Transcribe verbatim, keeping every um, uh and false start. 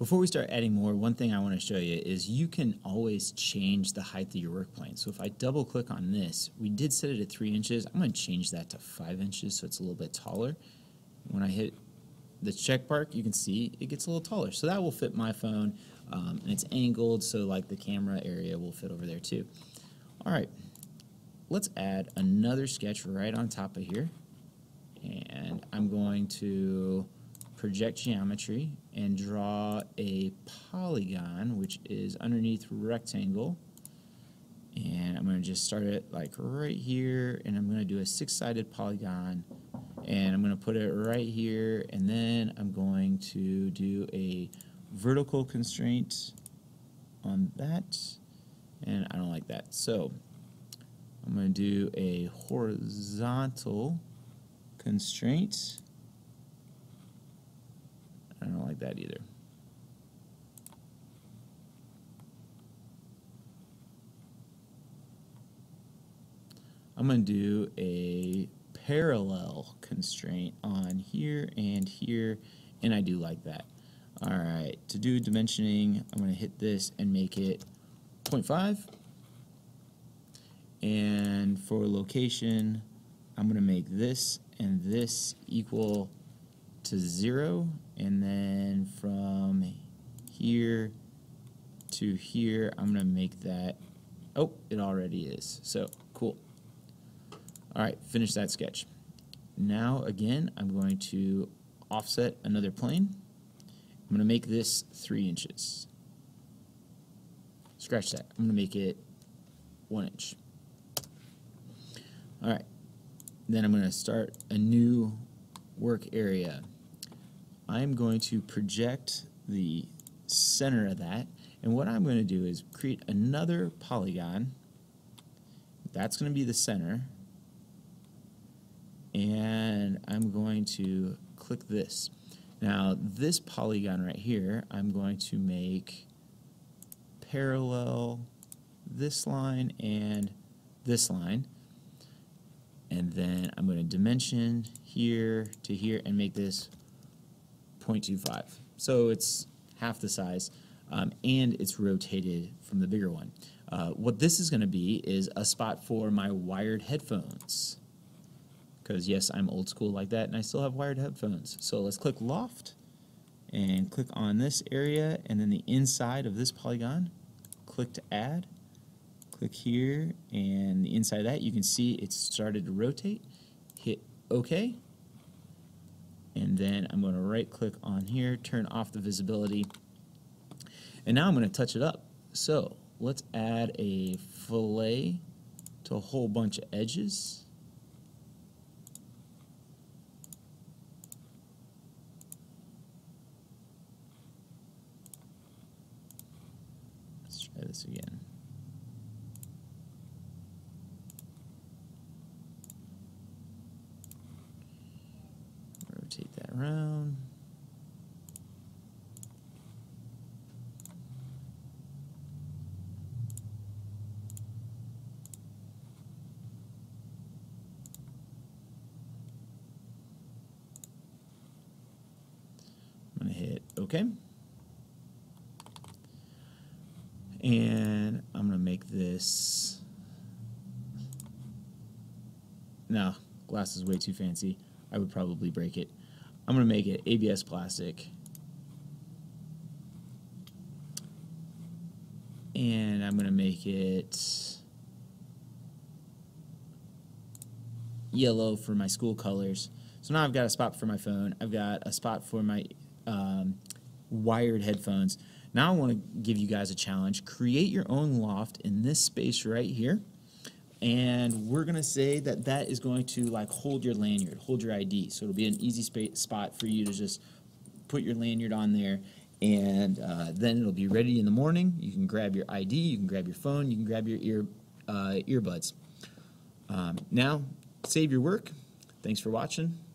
Before we start adding more, one thing I want to show you is you can always change the height of your work plane. So if I double click on this, we did set it at three inches. I'm going to change that to five inches so it's a little bit taller. When I hit the check mark, you can see it gets a little taller. So that will fit my phone, um, and it's angled, so like the camera area will fit over there too. All right, let's add another sketch right on top of here. And I'm going to project geometry and draw a polygon, which is underneath rectangle. And I'm going to just start it like right here, and I'm going to do a six-sided polygon. And I'm going to put it right here, and then I'm going to do a vertical constraint on that. And I don't like that. So I'm going to do a horizontal constraint. I don't like that either. I'm going to do a parallel constraint on here and here, and I do like that. All right, to do dimensioning, I'm going to hit this and make it zero point five. And for location, I'm going to make this and this equal to zero, and then from here to here, I'm going to make that, oh, it already is, so cool. All right, finish that sketch. Now, again, I'm going to offset another plane. I'm going to make this three inches. Scratch that. I'm going to make it one inch. All right, then I'm going to start a new work area. I'm going to project the center of that, and what I'm going to do is create another polygon. That's going to be the center. And I'm going to click this. Now this polygon right here, I'm going to make parallel this line and this line, and then I'm going to dimension here to here and make this zero point two five. So it's half the size, um, and it's rotated from the bigger one. Uh, what this is going to be is a spot for my wired headphones. Because yes, I'm old school like that, and I still have wired headphones. So let's click Loft, and click on this area, and then the inside of this polygon. Click to add. Click here, and the inside of that, you can see it's started to rotate. Hit OK. And then I'm going to right-click on here, turn off the visibility. And now I'm going to touch it up. So let's add a fillet to a whole bunch of edges. This again. Rotate that around. I'm going to hit OK. And I'm going to make this, no, glass is way too fancy. I would probably break it. I'm going to make it A B S plastic. And I'm going to make it yellow for my school colors. So now I've got a spot for my phone. I've got a spot for my um, wired headphones. Now I want to give you guys a challenge. Create your own loft in this space right here, and we're going to say that that is going to like hold your lanyard, hold your I D. So it'll be an easy space, spot for you to just put your lanyard on there, and uh, then it'll be ready in the morning. You can grab your I D, you can grab your phone, you can grab your ear uh, earbuds. Um, now, save your work. Thanks for watching.